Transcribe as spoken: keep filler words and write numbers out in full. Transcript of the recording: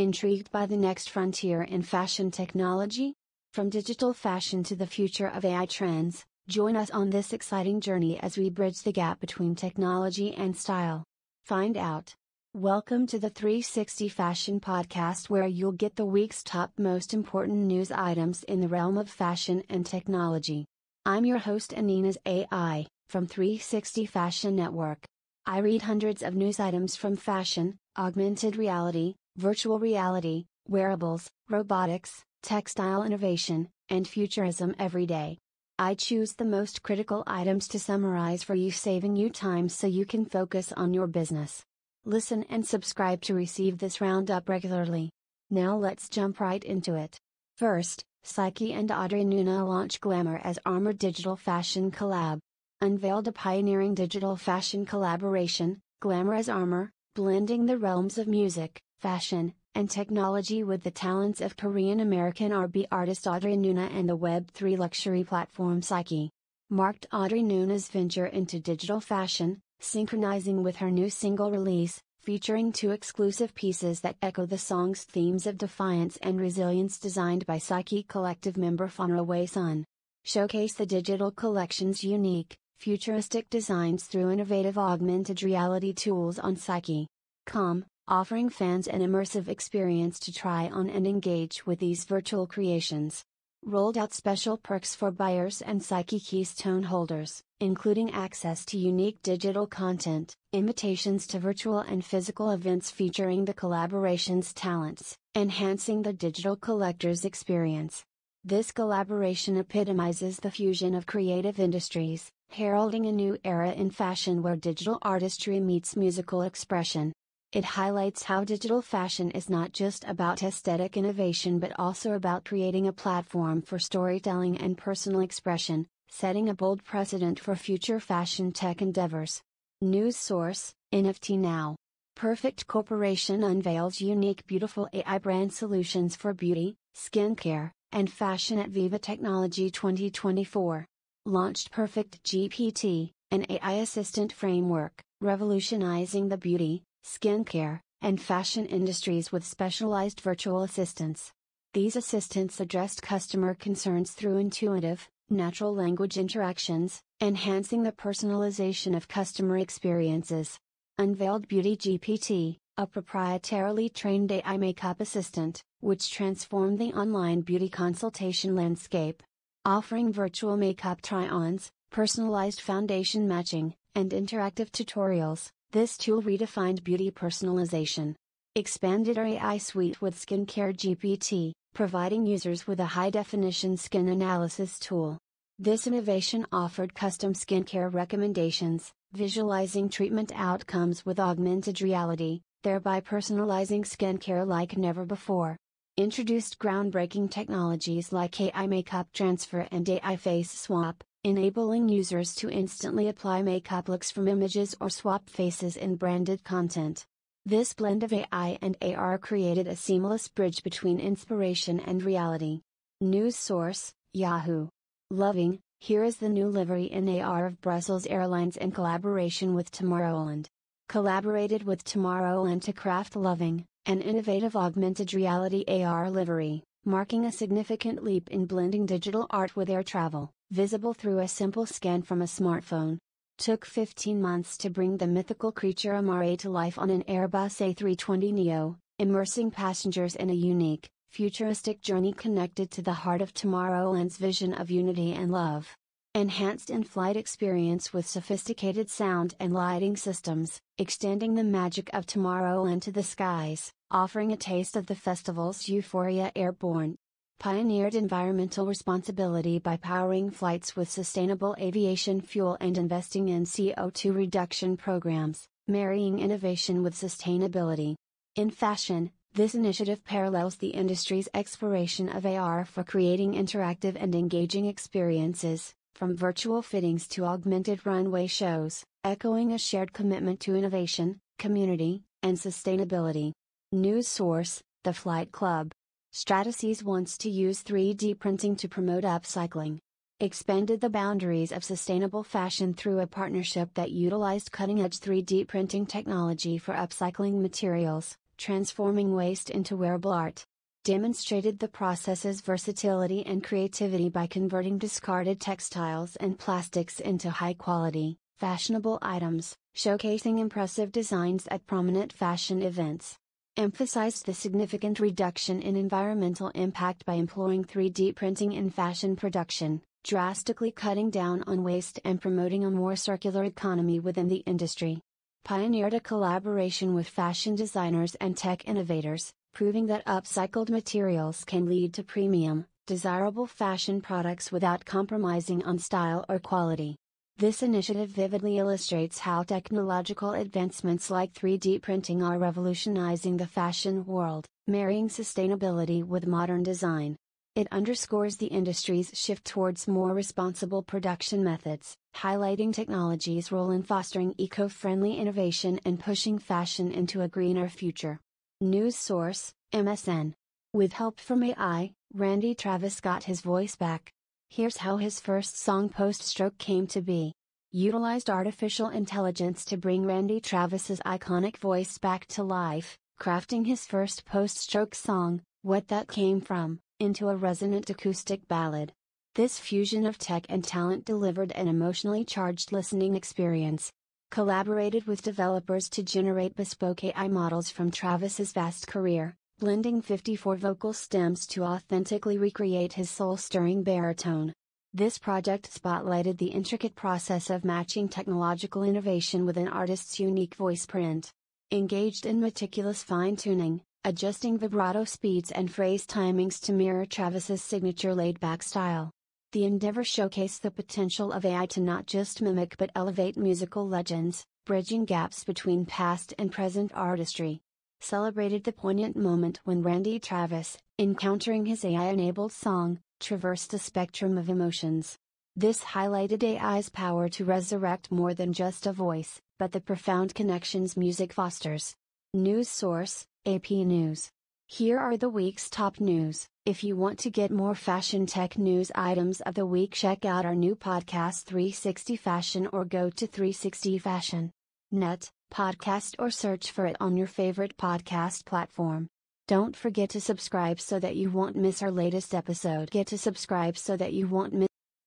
Intrigued by the next frontier in fashion technology? From digital fashion to the future of A I trends, join us on this exciting journey as we bridge the gap between technology and style. Find out. Welcome to the three sixty Fashion Podcast, where you'll get the week's top most important news items in the realm of fashion and technology. I'm your host Anina's A I, from three sixty Fashion Network. I read hundreds of news items from fashion, augmented reality, virtual reality, wearables, robotics, textile innovation, and futurism every day. I choose the most critical items to summarize for you, saving you time so you can focus on your business. Listen and subscribe to receive this roundup regularly. Now let's jump right into it. First, SYKY and Audrey Nuna launch Glamour as Armored Digital Fashion Collab. Unveiled a pioneering digital fashion collaboration, Glamour as Armor, blending the realms of music, fashion, and technology with the talents of Korean-American R and B artist Audrey Nuna and the web three luxury platform SYKY. Marked Audrey Nuna's venture into digital fashion, synchronizing with her new single release, featuring two exclusive pieces that echo the song's themes of defiance and resilience, designed by SYKY Collective member Fonra Wei-sun. Showcase the digital collection's unique, futuristic designs through innovative augmented reality tools on SYKY dot com. offering fans an immersive experience to try on and engage with these virtual creations. Rolled out special perks for buyers and SYKY Keystone holders, including access to unique digital content, invitations to virtual and physical events featuring the collaboration's talents, enhancing the digital collector's experience. This collaboration epitomizes the fusion of creative industries, heralding a new era in fashion where digital artistry meets musical expression. It highlights how digital fashion is not just about aesthetic innovation but also about creating a platform for storytelling and personal expression, setting a bold precedent for future fashion tech endeavors. News source, N F T Now. Perfect Corporation unveils unique beautiful A I brand solutions for beauty, skincare, and fashion at Viva Technology twenty twenty-four. Launched Perfect G P T, an A I assistant framework, revolutionizing the beauty, skincare, and fashion industries with specialized virtual assistants. These assistants addressed customer concerns through intuitive, natural language interactions, enhancing the personalization of customer experiences. Unveiled Beauty G P T, a proprietarily trained A I makeup assistant, which transformed the online beauty consultation landscape. Offering virtual makeup try-ons, personalized foundation matching, and interactive tutorials, this tool redefined beauty personalization. Expanded our A I suite with Skincare G P T, providing users with a high-definition skin analysis tool. This innovation offered custom skincare recommendations, visualizing treatment outcomes with augmented reality, thereby personalizing skincare like never before. Introduced groundbreaking technologies like A I makeup transfer and A I face swap, enabling users to instantly apply makeup looks from images or swap faces in branded content. This blend of A I and A R created a seamless bridge between inspiration and reality. News source, Yahoo! Loving, here is the new livery in A R of Brussels Airlines in collaboration with Tomorrowland. Collaborated with Tomorrowland to craft Loving, an innovative augmented reality A R livery, marking a significant leap in blending digital art with air travel, visible through a simple scan from a smartphone. Took fifteen months to bring the mythical creature Amare to life on an Airbus A three twenty neo, immersing passengers in a unique, futuristic journey connected to the heart of Tomorrowland's vision of unity and love. Enhanced in-flight experience with sophisticated sound and lighting systems, extending the magic of Tomorrowland to the skies, offering a taste of the festival's euphoria airborne. Pioneered environmental responsibility by powering flights with sustainable aviation fuel and investing in C O two reduction programs, marrying innovation with sustainability. In fashion, this initiative parallels the industry's exploration of A R for creating interactive and engaging experiences, from virtual fittings to augmented runway shows, echoing a shared commitment to innovation, community, and sustainability. News source, The Flight Club. Stratasys wants to use three D printing to promote upcycling. Expanded the boundaries of sustainable fashion through a partnership that utilized cutting-edge three D printing technology for upcycling materials, Transforming Waste into Wearable Art, demonstrated the process's versatility and creativity by converting discarded textiles and plastics into high-quality, fashionable items, showcasing impressive designs at prominent fashion events. Emphasized the significant reduction in environmental impact by employing three D printing in fashion production, drastically cutting down on waste and promoting a more circular economy within the industry. Pioneered a collaboration with fashion designers and tech innovators, proving that upcycled materials can lead to premium, desirable fashion products without compromising on style or quality. This initiative vividly illustrates how technological advancements like three D printing are revolutionizing the fashion world, marrying sustainability with modern design. It underscores the industry's shift towards more responsible production methods, highlighting technology's role in fostering eco-friendly innovation and pushing fashion into a greener future. News source, M S N. With help from A I, Randy Travis got his voice back. Here's how his first song Poststroke came to be. Utilized artificial intelligence to bring Randy Travis's iconic voice back to life, crafting his first Poststroke song, What That Came From, into a resonant acoustic ballad. This fusion of tech and talent delivered an emotionally charged listening experience. Collaborated with developers to generate bespoke A I models from Travis's vast career, blending fifty-four vocal stems to authentically recreate his soul-stirring baritone. This project spotlighted the intricate process of matching technological innovation with an artist's unique voice print. Engaged in meticulous fine-tuning, adjusting vibrato speeds and phrase timings to mirror Travis's signature laid-back style. The endeavor showcased the potential of A I to not just mimic but elevate musical legends, bridging gaps between past and present artistry. Celebrated the poignant moment when Randy Travis, encountering his A I-enabled song, traversed a spectrum of emotions. This highlighted A I's power to resurrect more than just a voice, but the profound connections music fosters. News source, A P News. Here are the week's top news. If you want to get more fashion tech news items of the week, check out our new podcast three sixty Fashion or go to three sixty fashion dot net. Podcast or search for it on your favorite podcast platform. Don't forget to subscribe so that you won't miss our latest episode. Get to subscribe so that you won't miss